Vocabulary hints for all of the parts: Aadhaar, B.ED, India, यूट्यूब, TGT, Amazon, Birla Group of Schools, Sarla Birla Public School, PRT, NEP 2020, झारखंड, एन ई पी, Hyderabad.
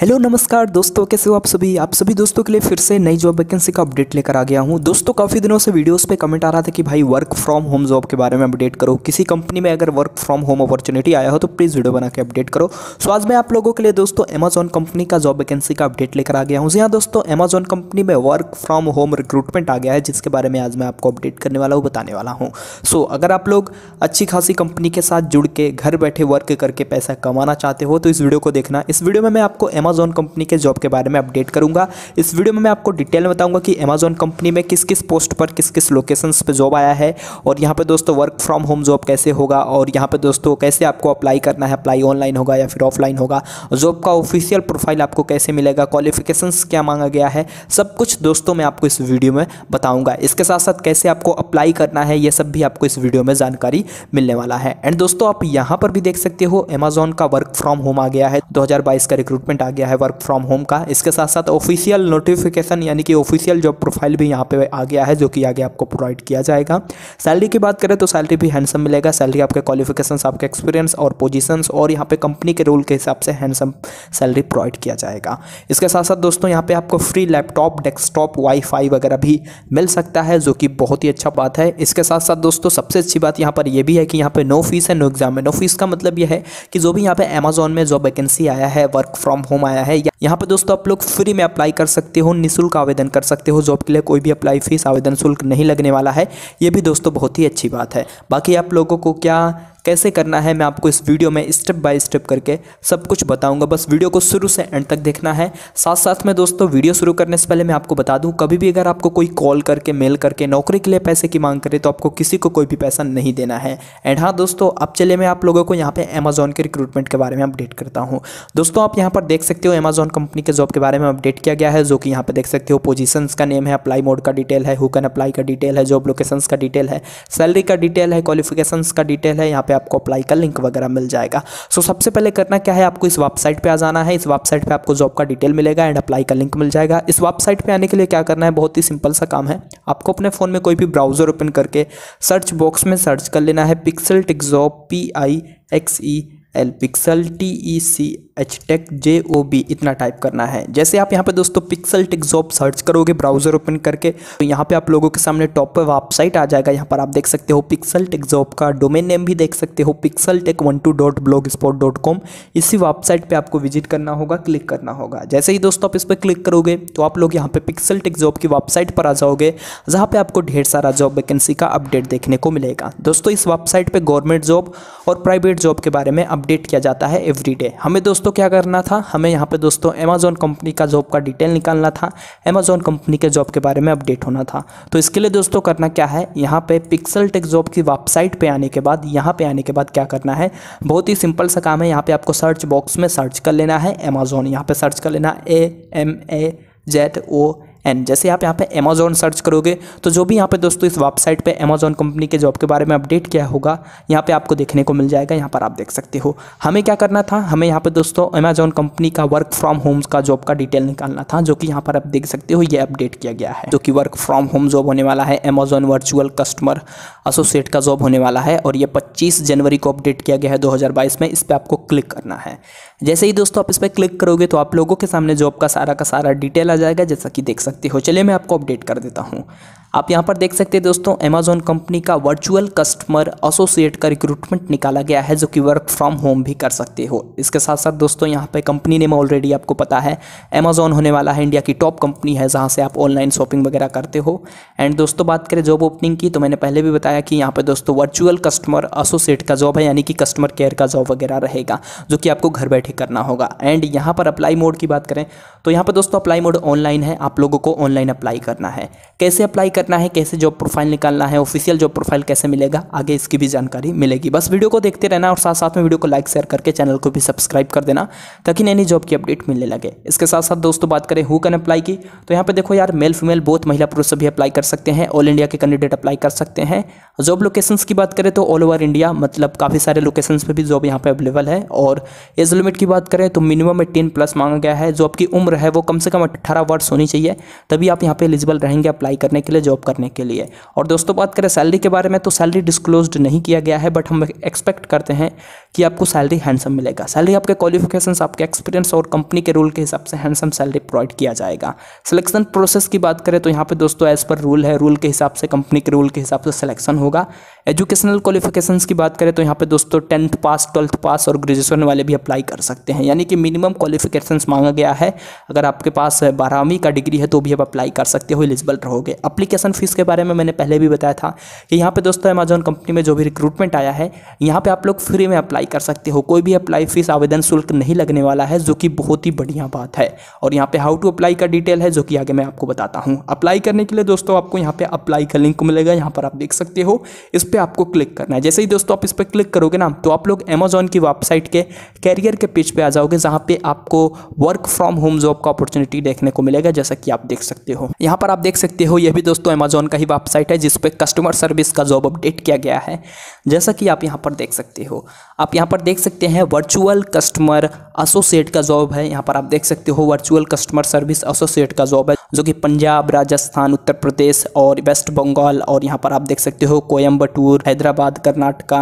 Hello नमस्कार दोस्तों, कैसे हो आप सभी दोस्तों के लिए फिर से नई जॉब वैकेंसी का अपडेट लेकर आ गया हूं। दोस्तों काफ़ी दिनों से वीडियोस पे कमेंट आ रहा था कि भाई वर्क फ्रॉम होम जॉब के बारे में अपडेट करो, किसी कंपनी में अगर वर्क फ्रॉम होम अपॉर्चुनिटी आया हो तो प्लीज़ वीडियो बना के अपडेट करो। सो आज मैं आप लोगों के लिए दोस्तों अमेजॉन कंपनी का जॉब वैकेंसी का अपडेट लेकर आ गया हूँ। जी हाँ दोस्तों, अमेजॉन कंपनी में वर्क फ्रॉम होम रिक्रूटमेंट आ गया है, जिसके बारे में आज मैं आपको अपडेट करने वाला हूँ, बताने वाला हूँ। सो अगर आप लोग अच्छी खासी कंपनी के साथ जुड़ के घर बैठे वर्क करके पैसा कमाना चाहते हो तो इस वीडियो को देखना। इस वीडियो में मैं आपको Amazon कंपनी के जॉब के बारे में अपडेट करूंगा। इस वीडियो में मैं आपको डिटेल में बताऊंगा कि Amazon कंपनी में किस किस पोस्ट पर किस किस लोकेशंस पे जॉब आया है, और यहाँ पे दोस्तों वर्क फ्रॉम होम जॉब कैसे होगा, और यहाँ पे दोस्तों कैसे आपको अप्लाई करना है, अप्लाई ऑनलाइन होगा या फिर ऑफलाइन होगा, जॉब का ऑफिशियल प्रोफाइल आपको कैसे मिलेगा, क्वालिफिकेशंस क्या मांगा गया है, सब कुछ दोस्तों मैं आपको इस वीडियो में बताऊँगा। इसके साथ साथ कैसे आपको अप्लाई करना है, ये सब भी आपको इस वीडियो में जानकारी मिलने वाला है। एंड दोस्तों आप यहाँ पर भी देख सकते हो Amazon का वर्क फ्रॉम होम आ गया है, 2022 का रिक्रूटमेंट गया है वर्क फ्रॉम होम का। इसके साथ साथ ऑफिशियल नोटिफिकेशन यानी कि ऑफिशियल जॉब प्रोफाइल भी यहाँ पे आ गया है, जो कि आगे आपको प्रोवाइड किया जाएगा। सैलरी की बात करें तो सैलरी भी हैंडसम मिलेगा। सैलरी आपके क्वालिफिकेशंस, आपके एक्सपीरियंस और पोजीशंस और यहाँ पे कंपनी के रोल के हिसाब से हैंडसम सैलरी प्रोवाइड किया जाएगा। इसके साथ साथ दोस्तों यहाँ पे आपको फ्री लैपटॉप, डेस्कटॉप, वाईफाई वगैरह भी मिल सकता है, जो कि बहुत ही अच्छा बात है। इसके साथ साथ दोस्तों सबसे अच्छी बात यहाँ पर यह भी है कि यहाँ पर नो फीस है, नो एग्जाम है। नो फीस का मतलब यह है कि जो भी यहाँ पे अमेजॉन में जॉब वैकेंसी आया है, वर्क फ्रॉम होम आया है, यहाँ पे दोस्तों आप लोग फ्री में अप्लाई कर सकते हो, निःशुल्क आवेदन कर सकते हो। जॉब के लिए कोई भी अप्लाई फीस, आवेदन शुल्क नहीं लगने वाला है। ये भी दोस्तों बहुत ही अच्छी बात है। बाकी आप लोगों को क्या कैसे करना है मैं आपको इस वीडियो में स्टेप बाय स्टेप करके सब कुछ बताऊंगा। बस वीडियो को शुरू से एंड तक देखना है। साथ साथ में दोस्तों वीडियो शुरू करने से पहले मैं आपको बता दूं, कभी भी अगर आपको कोई कॉल करके, मेल करके नौकरी के लिए पैसे की मांग करे तो आपको किसी को कोई भी पैसा नहीं देना है। एंड हाँ दोस्तों, अब चलिए मैं आप लोगों को यहाँ पर अमेजॉन के रिक्रूटमेंट के बारे में अपडेट करता हूँ। दोस्तों आप यहाँ पर देख सकते हो अमेजॉन कंपनी के जॉब के बारे में अपडेट किया गया है, जो कि यहाँ पर देख सकते हो पोजीशंस का नेम है, अप्लाई मोड का डिटेल है, हु कैन अप्लाई का डिटेल है, जॉब लोकेशंस का डिटेल है, सैलरी का डिटेल है, क्वालिफिकेशंस का डिटेल है। यहाँ पे आपको अप्लाई का लिंक वगैरह मिल जाएगा। सो सबसे पहले करना क्या है, आपको इस वेबसाइट पे आ जाना है। इस वेबसाइट पे आपको जॉब का डिटेल मिलेगा एंड अप्लाई का लिंक मिल जाएगा। इस वेबसाइट पे आने के लिए क्या करना है, बहुत ही सिंपल सा काम है। आपको अपने फ़ोन में कोई भी ब्राउजर ओपन करके सर्च बॉक्स में सर्च कर लेना है Pixel Tech job, PIXEL pixel TECH take JOB, इतना टाइप करना है। जैसे आप यहाँ पे दोस्तों पिक्सल टेक जॉब सर्च करोगे ब्राउज़र ओपन करके तो यहाँ पे आप लोगों के सामने टॉप पे वेबसाइट आ जाएगा। यहाँ पर आप देख सकते हो पिक्सल टेक जॉब का डोमेन नेम भी देख सकते हो, pixeltech12.blogspot.com। इसी वेबसाइट पे आपको विजिट करना होगा, क्लिक करना होगा। जैसे ही दोस्तों आप इस पर क्लिक करोगे तो आप लोग यहाँ पर पिक्सल टेक जॉब की वेबसाइट पर आ जाओगे, जहाँ पर आपको ढेर सारा जॉब वैकेंसी का अपडेट देखने को मिलेगा। दोस्तों इस वेबसाइट पर गवर्नमेंट जॉब और प्राइवेट जॉब के बारे में अपडेट किया जाता है एवरी डे। हमें दोस्तों क्या करना था, हमें यहाँ पे दोस्तों अमेजॉन कंपनी का जॉब का डिटेल निकालना था, अमेजॉन कंपनी के जॉब के बारे में अपडेट होना था। तो इसके लिए दोस्तों करना क्या है, यहाँ पे पिक्सल टेक जॉब की वेबसाइट पे आने के बाद क्या करना है, बहुत ही सिंपल सा काम है। यहाँ पे आपको सर्च बॉक्स में सर्च कर लेना है अमेजॉन, यहाँ पे सर्च कर लेना AMAZON। जैसे आप यहाँ पे अमेजॉन सर्च करोगे तो जो भी यहाँ पे दोस्तों इस वेबसाइट पे अमेजॉन कंपनी के जॉब के बारे में अपडेट किया होगा यहाँ पे आपको देखने को मिल जाएगा। यहाँ पर आप देख सकते हो हमें क्या करना था, हमें यहाँ पे दोस्तों अमेजॉन कंपनी का वर्क फ्रॉम होम का जॉब का डिटेल निकालना था, जो कि यहाँ पर आप देख सकते हो ये अपडेट किया गया है, जो कि वर्क फ्रॉम होम जॉब होने वाला है। अमेजॉन वर्चुअल कस्टमर एसोसिएट का जॉब होने वाला है और ये 25 जनवरी को अपडेट किया गया है 2022 में। इस पर आपको क्लिक करना है। जैसे ही दोस्तों आप इस पर क्लिक करोगे तो आप लोगों के सामने जॉब का सारा डिटेल आ जाएगा, जैसा कि देख सकते हो। चलिए मैं आपको अपडेट कर देता हूं। आप यहाँ पर देख सकते हैं दोस्तों अमेजॉन कंपनी का वर्चुअल कस्टमर एसोसिएट का रिक्रूटमेंट निकाला गया है, जो कि वर्क फ्रॉम होम भी कर सकते हो। इसके साथ साथ दोस्तों यहाँ पे कंपनी नेम ऑलरेडी आपको पता है, अमेजॉन होने वाला है, इंडिया की टॉप कंपनी है जहाँ से आप ऑनलाइन शॉपिंग वगैरह करते हो। एंड दोस्तों बात करें जॉब ओपनिंग की तो मैंने पहले भी बताया कि यहाँ पर दोस्तों वर्चुअल कस्टमर एसोसिएट का जॉब है, यानी कि कस्टमर केयर का जॉब वगैरह रहेगा, जो कि आपको घर बैठे करना होगा। एंड यहाँ पर अप्लाई मोड की बात करें तो यहाँ पर दोस्तों अप्लाई मोड ऑनलाइन है, आप लोगों को ऑनलाइन अप्लाई करना है। कैसे अप्लाई करना है, कैसे जॉब प्रोफाइल निकालना है, ऑफिशियल जॉब प्रोफाइल कैसे मिलेगा, आगे इसकी भी जानकारी मिलेगी। बस वीडियो को देखते रहना और साथ साथ में वीडियो को लाइक शेयर करके चैनल को भी सब्सक्राइब कर देना, ताकि नई नई जॉब की अपडेट मिलने लगे। इसके साथ साथ दोस्तों बात करें हु कैन अप्लाई की तो यहाँ पे देखो यार मेल फीमेल बोथ, महिला पुरुष सभी अप्लाई कर सकते हैं, ऑल इंडिया के कैंडिडेट अप्लाई कर सकते हैं। जॉब लोकेशंस की बात करें तो ऑल ओवर इंडिया, मतलब काफ़ी सारे लोकेशंस पे भी जॉब यहाँ पे अवेलेबल है। और एज लिमिट की बात करें तो मिनिमम 18+ मांगा गया है, जो आपकी उम्र है वो कम से कम 18 वर्ष होनी चाहिए, तभी आप यहाँ पे एलिजिबल रहेंगे अप्लाई करने के लिए, जॉब करने के लिए। और दोस्तों बात करें सैलरी के बारे में तो सैलरी डिस्क्लोज्ड नहीं किया गया है, बट हम एक्सपेक्ट करते हैं कि आपको सैलरी हैंडसम मिलेगा। सैलरी आपके क्वालिफिकेशंस, आपके एक्सपीरियंस और कंपनी के रूल के हिसाब से हैंडसम सैलरी प्रोवाइड किया जाएगा। सिलेक्शन प्रोसेस की बात करें तो यहाँ पे दोस्तों एज पर रूल है, रूल के हिसाब से, कंपनी के रूल के हिसाब से सिलेक्शन होगा। एजुकेशनल क्वालिफिकेशंस की बात करें तो यहाँ पे दोस्तों 10th पास, 12th पास और ग्रेजुएशन वाले भी अप्लाई कर सकते हैं, यानी कि मिनिमम क्वालिफिकेशंस मांगा गया है। अगर आपके पास 12वीं का डिग्री है तो भी आप अप्लाई कर सकते हो, एलिजिबल रहोगे। एप्लीकेशन फीस के बारे में मैंने पहले भी बताया था कि यहाँ पे दोस्तों अमेजॉन कंपनी में जो भी रिक्रूटमेंट आया है यहाँ पे आप लोग फ्री में अप्लाई कर सकते हो, कोई भी अप्लाई फीस, आवेदन शुल्क नहीं लगने वाला है, जो कि बहुत ही बढ़िया बात है। और यहाँ पे हाउ टू अप्लाई का डिटेल है जो कि आगे मैं आपको बताता हूँ। अप्लाई करने के लिए दोस्तों आपको यहाँ पे अप्लाई का लिंक मिलेगा, यहाँ पर आप देख सकते हो, इस पर आपको क्लिक करना है। जैसे ही दोस्तों आप इस पर क्लिक करोगे ना तो आप लोग अमेजॉन की वेबसाइट के कैरियर के पेज पे आ जाओगे, जहाँ पे आपको वर्क फ्रॉम होम जॉब का अपॉर्चुनिटी देखने को मिलेगा, जैसा कि आप देख सकते हो। यहाँ पर आप देख सकते हो यह भी दोस्तों अमेजॉन का ही वेबसाइट है, जिस पे कस्टमर सर्विस का जॉब अपडेट किया गया है, जैसा कि आप यहाँ पर देख सकते हो। आप यहाँ पर देख सकते हैं वर्चुअल कस्टमर एसोसिएट का जॉब है, यहाँ पर आप देख सकते हो वर्चुअल कस्टमर सर्विस एसोसिएट का जॉब है, जो कि पंजाब, राजस्थान, उत्तर प्रदेश और वेस्ट बंगाल, और यहाँ पर आप देख सकते हो कोयम्बटूर, हैदराबाद, कर्नाटका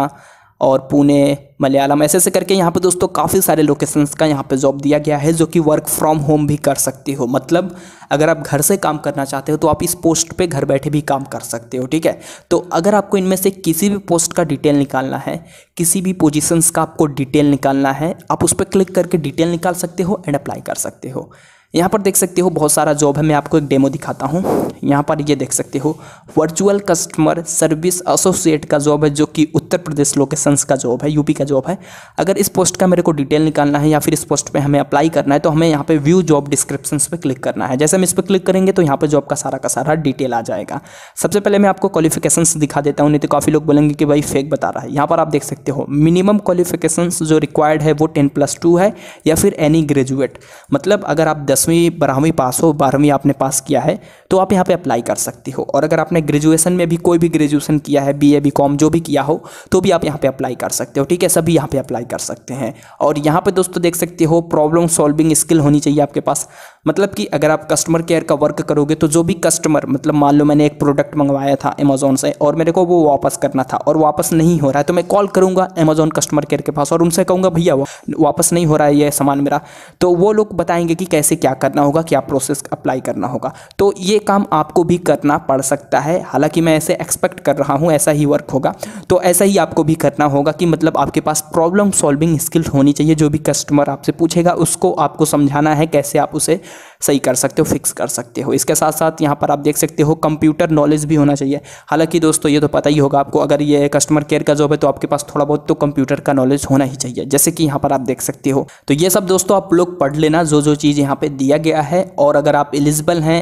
और पुणे, मलयालम, ऐसे करके यहाँ पे दोस्तों काफ़ी सारे लोकेशंस का यहाँ पे जॉब दिया गया है, जो कि वर्क फ्रॉम होम भी कर सकते हो। मतलब अगर आप घर से काम करना चाहते हो तो आप इस पोस्ट पे घर बैठे भी काम कर सकते हो, ठीक है। तो अगर आपको इनमें से किसी भी पोस्ट का डिटेल निकालना है, किसी भी पोजिशंस का आपको डिटेल निकालना है, आप उस पर क्लिक करके डिटेल निकाल सकते हो एंड अप्लाई कर सकते हो। यहाँ पर देख सकते हो बहुत सारा जॉब है, मैं आपको एक डेमो दिखाता हूँ। यहाँ पर ये देख सकते हो वर्चुअल कस्टमर सर्विस एसोसिएट का जॉब है, जो कि उत्तर प्रदेश लोकेशंस का जॉब है, यूपी का जॉब है। अगर इस पोस्ट का मेरे को डिटेल निकालना है या फिर इस पोस्ट पे हमें अप्लाई करना है तो हमें यहाँ पे व्यू जॉब डिस्क्रिप्शंस पे क्लिक करना है। जैसे हम इस पर क्लिक करेंगे तो यहाँ पर जॉब का सारा डिटेल आ जाएगा। सबसे पहले मैं आपको क्वालिफिकेशंस दिखा देता हूँ, नहीं तो काफ़ी लोग बोलेंगे कि भाई फेक बता रहा है। यहाँ पर आप देख सकते हो मिनिमम क्वालिफिकेशंस जो रिक्वायर्ड है वो 10+2 है या फिर एनी ग्रेजुएट। मतलब अगर आप 10वीं 12वीं पास हो, 12वीं आपने पास किया है तो आप यहाँ पे अप्लाई कर सकते हो। और अगर आपने ग्रेजुएशन में भी कोई भी ग्रेजुएशन किया है, बीए, बीकॉम जो भी किया हो तो भी आप यहाँ पे अप्लाई कर सकते हो, ठीक है। सभी यहाँ पे अप्लाई कर सकते हैं। और यहाँ पे दोस्तों देख सकते हो प्रॉब्लम सॉल्विंग स्किल होनी चाहिए आपके पास। मतलब कि अगर आप कस्टमर केयर का वर्क करोगे तो जो भी कस्टमर, मतलब मान लो मैंने एक प्रोडक्ट मंगवाया था अमेजॉन से और मेरे को वो वापस करना था और वापस नहीं हो रहा है, तो मैं कॉल करूँगा अमेजॉन कस्टमर केयर के पास और उनसे कहूँगा भैया वो वापस नहीं हो रहा है ये सामान मेरा, तो वो लोग बताएंगे कि कैसे क्या करना होगा, क्या प्रोसेस अप्लाई करना होगा। तो ये काम आपको भी करना पड़ सकता है, हालांकि मैं ऐसे एक्सपेक्ट कर रहा हूँ ऐसा ही वर्क होगा, तो ऐसा ही आपको भी करना होगा कि मतलब आपके पास प्रॉब्लम सॉल्विंग स्किल होनी चाहिए। जो भी कस्टमर आपसे पूछेगा उसको आपको समझाना है कैसे आप उसे सही कर सकते हो, फिक्स कर सकते हो। इसके साथ साथ यहाँ पर आप देख सकते हो कंप्यूटर नॉलेज भी होना चाहिए। हालांकि दोस्तों ये तो पता ही होगा आपको, अगर ये कस्टमर केयर का जॉब है तो आपके पास थोड़ा बहुत तो कंप्यूटर का नॉलेज होना ही चाहिए, जैसे कि यहाँ पर आप देख सकते हो। तो ये सब दोस्तों आप लोग पढ़ लेना जो जो चीज़ यहाँ पे दिया गया है। और अगर आप एलिजिबल हैं,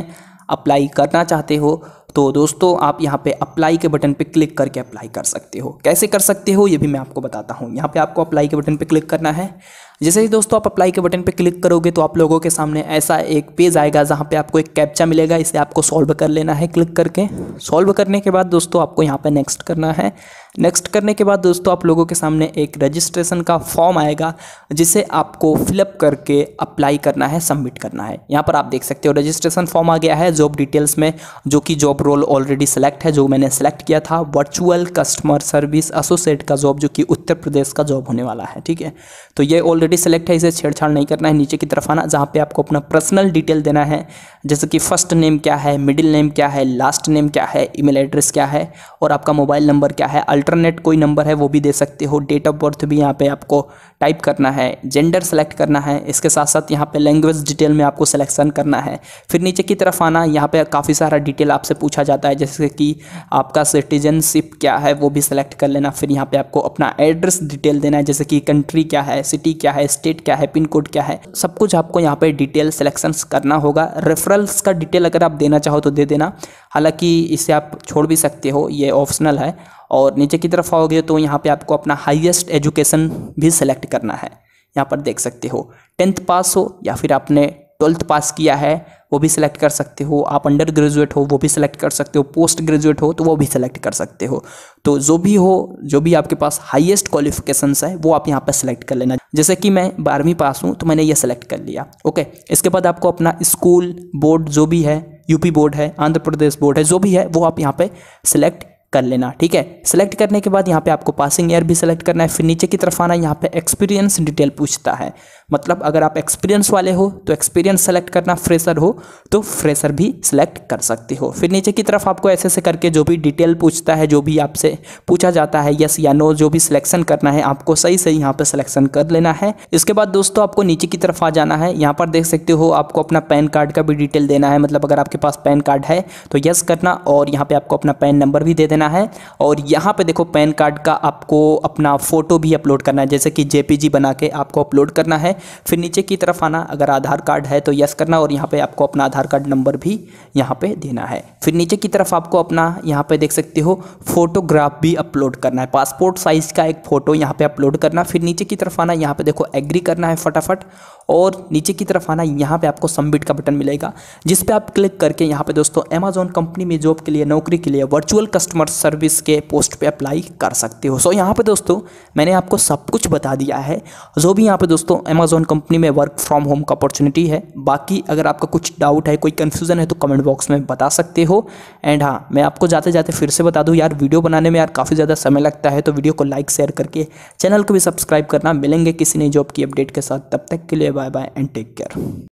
अप्लाई करना चाहते हो तो दोस्तों आप यहाँ पे अप्लाई के बटन पे क्लिक करके अप्लाई कर सकते हो। कैसे कर सकते हो ये भी मैं आपको बताता हूँ। यहाँ पे आपको अप्लाई के बटन पे क्लिक करना है। जैसे ही दोस्तों आप अप्लाई के बटन पे क्लिक करोगे तो आप लोगों के सामने ऐसा एक पेज आएगा जहाँ पे आपको एक कैप्चा मिलेगा, इसे आपको सॉल्व कर लेना है क्लिक करके। सॉल्व करने के बाद दोस्तों आपको यहाँ पे नेक्स्ट करना है। नेक्स्ट करने के बाद दोस्तों आप लोगों के सामने एक रजिस्ट्रेशन का फॉर्म आएगा जिसे आपको फिलअप करके अप्लाई करना है, सबमिट करना है। यहाँ पर आप देख सकते हो रजिस्ट्रेशन फॉर्म आ गया है जॉब डिटेल्स में, जो कि जॉब रोल ऑलरेडी सेलेक्ट है जो मैंने सेलेक्ट किया था, वर्चुअल कस्टमर सर्विस एसोसिएट का जॉब जो कि उत्तर प्रदेश का जॉब होने वाला है, ठीक है। तो ये ऑलरेडी सेलेक्ट है, इसे छेड़छाड़ नहीं करना है। नीचे की तरफ आना जहाँ पे आपको अपना पर्सनल डिटेल देना है, जैसे कि फर्स्ट नेम क्या है, मिडिल नेम क्या है, लास्ट नेम क्या है, ईमेल एड्रेस क्या है और आपका मोबाइल नंबर क्या है। अल्टरनेट कोई नंबर है वो भी दे सकते हो। डेट ऑफ बर्थ भी यहाँ पे आपको टाइप करना है। जेंडर सेलेक्ट करना है। इसके साथ साथ यहाँ पे लैंग्वेज डिटेल में आपको सिलेक्शन करना है। फिर नीचे की तरफ आना, यहाँ पे काफ़ी सारा डिटेल आपसे पूछा जाता है, जैसे कि आपका सिटीजनशिप क्या है वो भी सिलेक्ट कर लेना। फिर यहाँ पे आपको अपना एड्रेस डिटेल देना है, जैसे कि कंट्री क्या है, सिटी क्या है, स्टेट क्या है, पिन कोड क्या है, सब कुछ आपको यहाँ पे डिटेल सिलेक्शन करना होगा। रेफरल्स का डिटेल अगर आप देना चाहो तो दे देना, हालांकि इसे आप छोड़ भी सकते हो, ये ऑप्शनल है। और नीचे की तरफ आओगे तो यहाँ पे आपको अपना हाईएस्ट एजुकेशन भी सेलेक्ट करना है। यहाँ पर देख सकते हो 10th पास हो या फिर आपने ट्वेल्थ पास किया है वो भी सिलेक्ट कर सकते हो आप, अंडर ग्रेजुएट हो वो भी सिलेक्ट कर सकते हो, पोस्ट ग्रेजुएट हो तो वो भी सिलेक्ट कर सकते हो। तो जो भी हो, जो भी आपके पास हाईएस्ट क्वालिफिकेशंस है वो आप यहाँ पर सिलेक्ट कर लेना। जैसे कि मैं 12वीं पास हूँ तो मैंने ये सिलेक्ट कर लिया, ओके। इसके बाद आपको अपना स्कूल बोर्ड जो भी है, यूपी बोर्ड है, आंध्र प्रदेश बोर्ड है, जो भी है वो आप यहाँ पर सिलेक्ट कर लेना, ठीक है। सिलेक्ट करने के बाद यहाँ पे आपको पासिंग ईयर भी सिलेक्ट करना है। फिर नीचे की तरफ आना, यहाँ पे एक्सपीरियंस डिटेल पूछता है, मतलब अगर आप एक्सपीरियंस वाले हो तो एक्सपीरियंस सेलेक्ट करना, फ्रेशर हो तो फ्रेशर भी सिलेक्ट कर सकते हो। फिर नीचे की तरफ आपको ऐसे ऐसे करके जो भी डिटेल पूछता है, जो भी आपसे पूछा जाता है, यस या नो, जो भी सिलेक्शन करना है आपको सही सही यहाँ पर सिलेक्शन कर लेना है। इसके बाद दोस्तों आपको नीचे की तरफ आ जाना है। यहाँ पर देख सकते हो आपको अपना पैन कार्ड का भी डिटेल देना है, मतलब अगर आपके पास पैन कार्ड है तो यस करना, और यहाँ पर आपको अपना पैन नंबर भी दे देना है। और यहाँ पे देखो पैन कार्ड का आपको अपना फोटो भी अपलोड करना है, जैसे कि जेपीजी बना के आपको अपलोड करना है। फिर नीचे की तरफ आना, अगर आधार कार्ड है तो यस करना, और यहाँ पे आपको अपना आधार कार्ड नंबर भी यहाँ पे देना है। फिर नीचे की तरफ आपको अपना यहाँ पे देख सकते हो फोटोग्राफ भी अपलोड करना है, पासपोर्ट साइज का एक फोटो यहाँ पे अपलोड करना। फिर नीचे की तरफ आना, यहाँ पे देखो एग्री करना है फटाफट, और नीचे की तरफ आना, यहाँ पे आपको सबमिट का बटन मिलेगा जिस पे आप क्लिक करके यहाँ पे दोस्तों अमेज़ॉन कंपनी में जॉब के लिए, नौकरी के लिए, वर्चुअल कस्टमर सर्विस के पोस्ट पे अप्लाई कर सकते हो। सो यहाँ पे दोस्तों मैंने आपको सब कुछ बता दिया है, जो भी यहाँ पे दोस्तों अमेज़ॉन कंपनी में वर्क फ्रॉम होम का अपॉर्चुनिटी है। बाकी अगर आपका कुछ डाउट है, कोई कन्फ्यूज़न है तो कमेंट बॉक्स में बता सकते हो। एंड हाँ, मैं आपको जाते जाते फिर से बता दूँ यार, वीडियो बनाने में यार काफ़ी ज़्यादा समय लगता है, तो वीडियो को लाइक शेयर करके चैनल को भी सब्सक्राइब करना। मिलेंगे किसी नई जॉब की अपडेट के साथ, तब तक के लिए bye bye and take care.